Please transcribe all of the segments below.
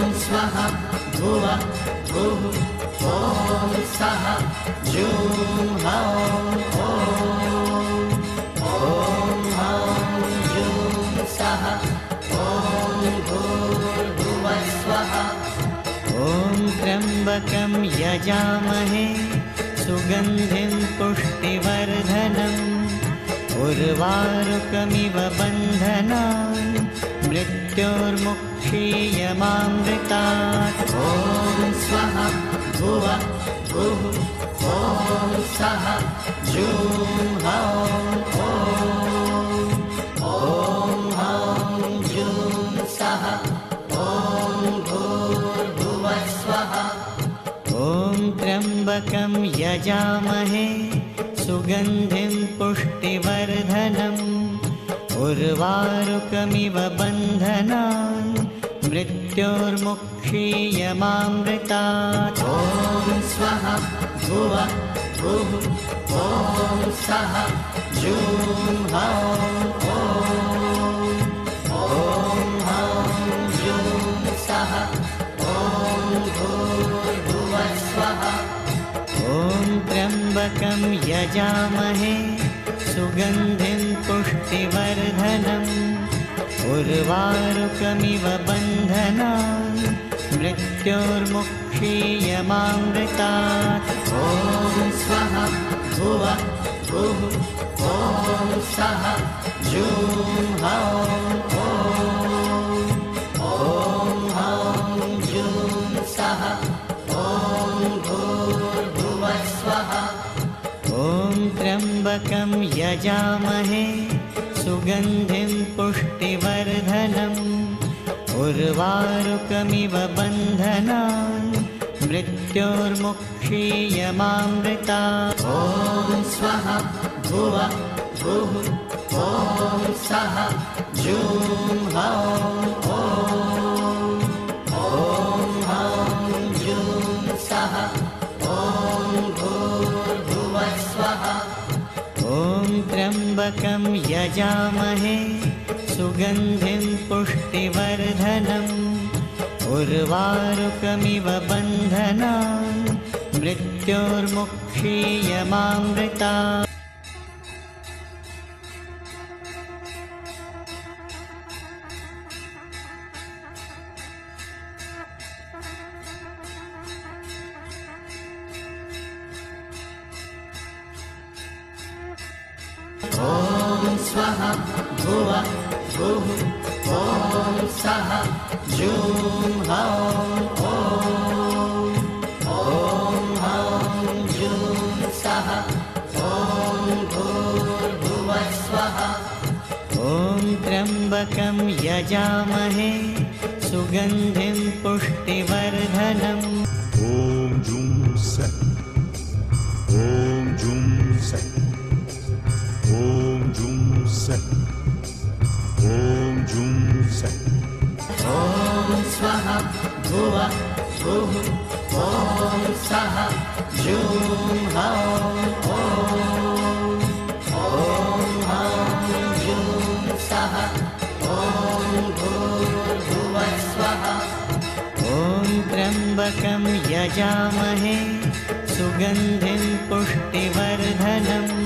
ओम स्वाहा भुवा भुव ओम स्वाहा जो हम ओम ओम हम जो स्वाहा ओम भुव स्वाहा। ओम त्र्यम्बकं यजामहे सुगन्धिं पुष्टिवर्धनम् उर्वारुकमिव बन्धनान् मृत्योर्मुक्षीय मां मृतात्। ॐ स्वाहा भुवः भुः ॐ स्वाहा जूं हौं ॐ ॐ हौं जूं स्वाहा ॐ भूर्भुवः स्वाहा। ॐ त्र्यम्बकं यजामहे सुगन्धिं पुष्टिवर्धनम् उर्वारुकमिव बन्धनान् मृत्योर्मुक्षीय मां मृतात्। ॐ स्वाहा भुवः भुः ॐ स्वाहा जूं हौं ॐ ॐ हौं जूं स्वाहा ॐ भूर्भुवः स्वाहा। ॐ त्र्यम्बकं यजामहे सुगन्धिं पुष्टिवर्धनम् उर्वारुकमिव बन्धनान् मृत्योर्मुक्षीय मां मृतात्। ॐ स्वाहा भुवः भुः ॐ स्वाहा जूं हौं ॐ हौं जूं स्वाहा ॐ भूर्भुवः स्वाहा। ॐ त्र्यम्बकं यजामहे सुगन्धिं पुष्टिवर्धनम् उर्वारुकमिव बन्धनान् मृत्योर्मुक्षीय मां मृतात्। ॐ स्वाहा भुवः भुः ॐ स्वाहा जूं हौं ॐ हौं जूं स्वाहा ॐ भूर्भुवः स्वाहा। ॐ त्र्यम्बकं यजामहे सुगन्धिं पुष्टिवर्धनम् उर्वारुकमिव बन्धनान् मृत्योर्मुक्षीय मां मृतात्। ॐ स्वाहा भुवः भुः ॐ स्वाहा जूं हौं ॐ हौं जूं स्वाहा ॐ भूर्भुवः स्वाहा। ॐ त्र्यम्बकं यजामहे सुगन्धिं पुष्टिवर्धनम् ॐ जूं सत् ॐ जूं सत् ॐ जूं सत् ॐ जूं सत्। ॐ स्वाहा भुवः भुः ॐ स्वाहा जूं हौं ॐ हौं जूं स्वाहा ॐ भूर्भुवः स्वाहा। ॐ त्र्यम्बकं यजामहे सुगन्धिं पुष्टिवर्धनम्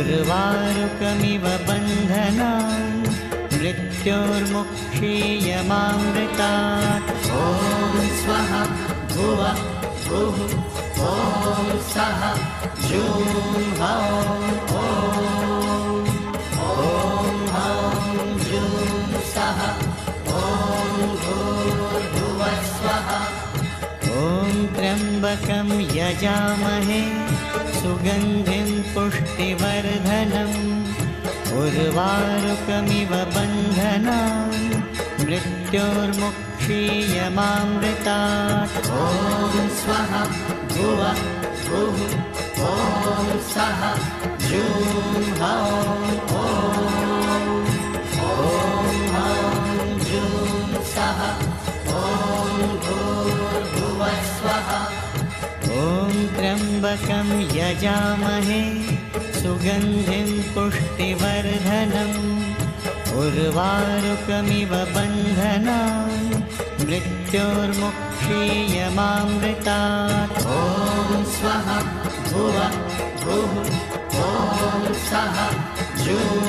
उर्वारुकमिव बन्धनान् मृत्योर्मुक्षीय मां मृतात्। ॐ स्वाहा भुवः भुः ॐ स्वाहा जूं हौं ॐ हौं जूं स्वाहा ॐ भूर्भुवः स्वाहा। ॐ त्र्यम्बकं यजामहे सुगन्धिं पुष्टिवर्धनम् उर्वारुकमिव बन्धनान् मृत्योर्मुक्षीय मां मृतात्। ॐ स्वाहा भुवः भुः ॐ स्वाहा जूं हौं ॐ हौं जूं स्वाहा ॐ भूर्भुवः स्वाहा। ॐ त्र्यम्बकं यजामहे सुगन्धिं पुष्टिवर्धनम् उर्वारुकमिव बन्धनान् मृत्योर्मुक्षीयमामृतात्। ॐ स्वाहा भुवः भुवः ॐ स्वाहा जुः।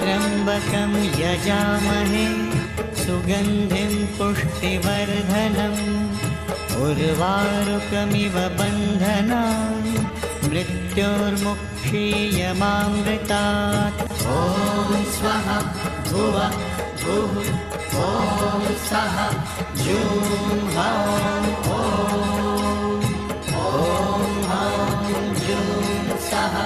त्र्यम्बकं यजामहे सुगन्धिं पुष्टिवर्धनम्, उर्वारुकमिव बन्धनान् मृत्योर्मुक्षीयमामृतात्। ॐ स्वाहा भुवः भुवः ॐ स्वाहा जुः। ॐ जुः स्वाहा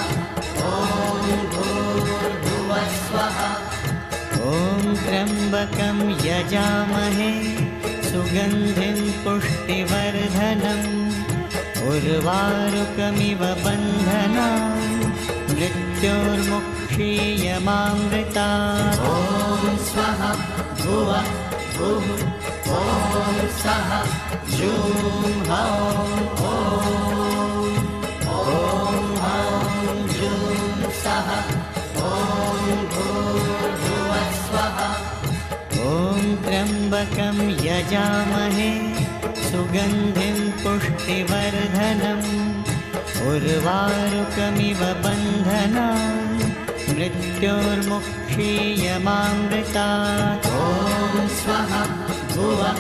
त्र्यम्बकं यजामहे सुगन्धिं पुष्टिवर्धनम्, उर्वारुकमिव बन्धनान् मृत्योर्मुक्षीयमामृतात्। ॐ स्वाहा भुवः भुवः ॐ स्वाहा जुः। ॐ जुः स्वाहा त्र्यम्बकं यजामहे सुगन्धिं पुष्टिवर्धनम्, उर्वारुकमिव बन्धनान् मृत्योर्मुक्षीयमामृतात्। ॐ स्वाहा भुवः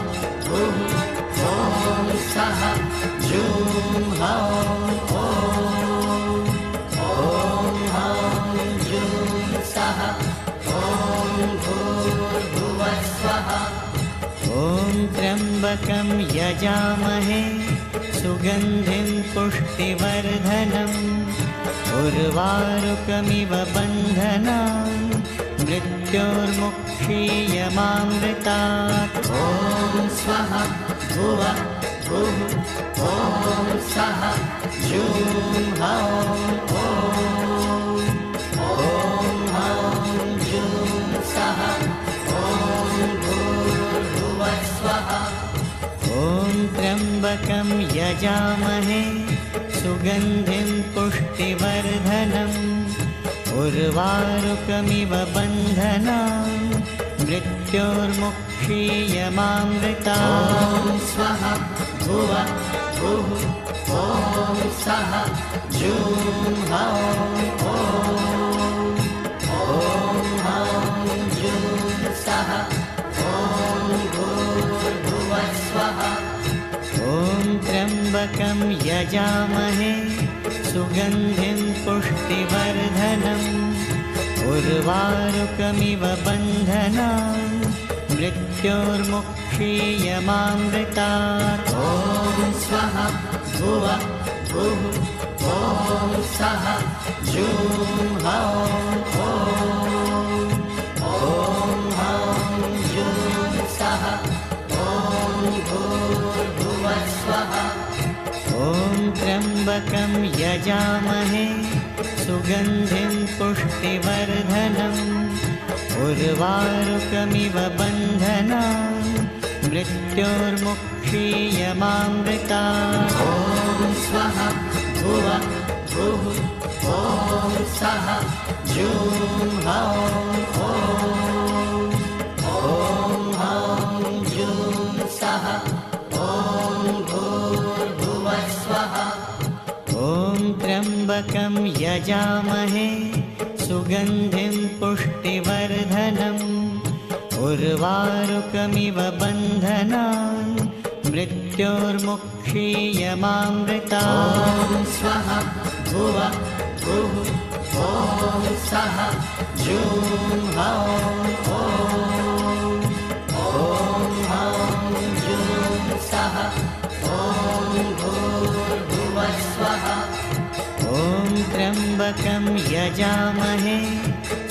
भुवः ॐ स्वाहा जुः। ॐ जुः स्वाहा त्र्यम्बकं यजामहे सुगन्धिं पुष्टिवर्धनम्, उर्वारुकमिव बन्धनान् मृत्योर्मुक्षीयमामृतात्। ॐ स्वाहा भुवः भुवः ॐ स्वाहा जुः। त्र्यम्बकं यजामहे सुगन्धिं पुष्टिवर्धनम्, उर्वारुकमिव बन्धनान् मृत्योर्मुक्षीयमामृतात्। ॐ स्वाहा भुवः भुवः ॐ स्वाहा जुः। ॐ जुः स्वाहा त्र्यम्बकं यजामहे सुगन्धिं पुष्टिवर्धनम्, उर्वारुकमिव बन्धनान् मृत्योर्मुक्षीयमामृतात्। ॐ स्वाहा भुवः भुवः ॐ स्वाहा जुः। ॐ जुः स्वाहा त्र्यम्बकं यजामहे सुगन्धिं पुष्टिवर्धनम्, उर्वारुकमिव बन्धनान् मृत्योर्मुक्षीयमामृतात्। ॐ स्वाहा भुवः भुवः ॐ स्वाहा जुः। ॐ जुः स्वाहा त्र्यम्बकं यजामहे सुगन्धिं पुष्टिवर्धनम्, उर्वारुकमिव बन्धनान् मृत्योर्मुक्षीयमामृतात्। ॐ स्वाहा भुवः भुवः ॐ स्वाहा जुः। जुः स्वाहा त्र्यम्बकं यजामहे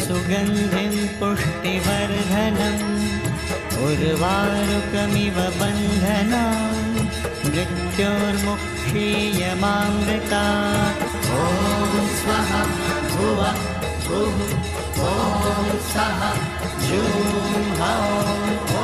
सुगन्धिं पुष्टिवर्धनम्, उर्वारुकमिव बन्धनान् मृत्योर्मुक्षीयमामृतात्। ॐ स्वाहा भुवः भुवः ॐ स्वाहा जुः।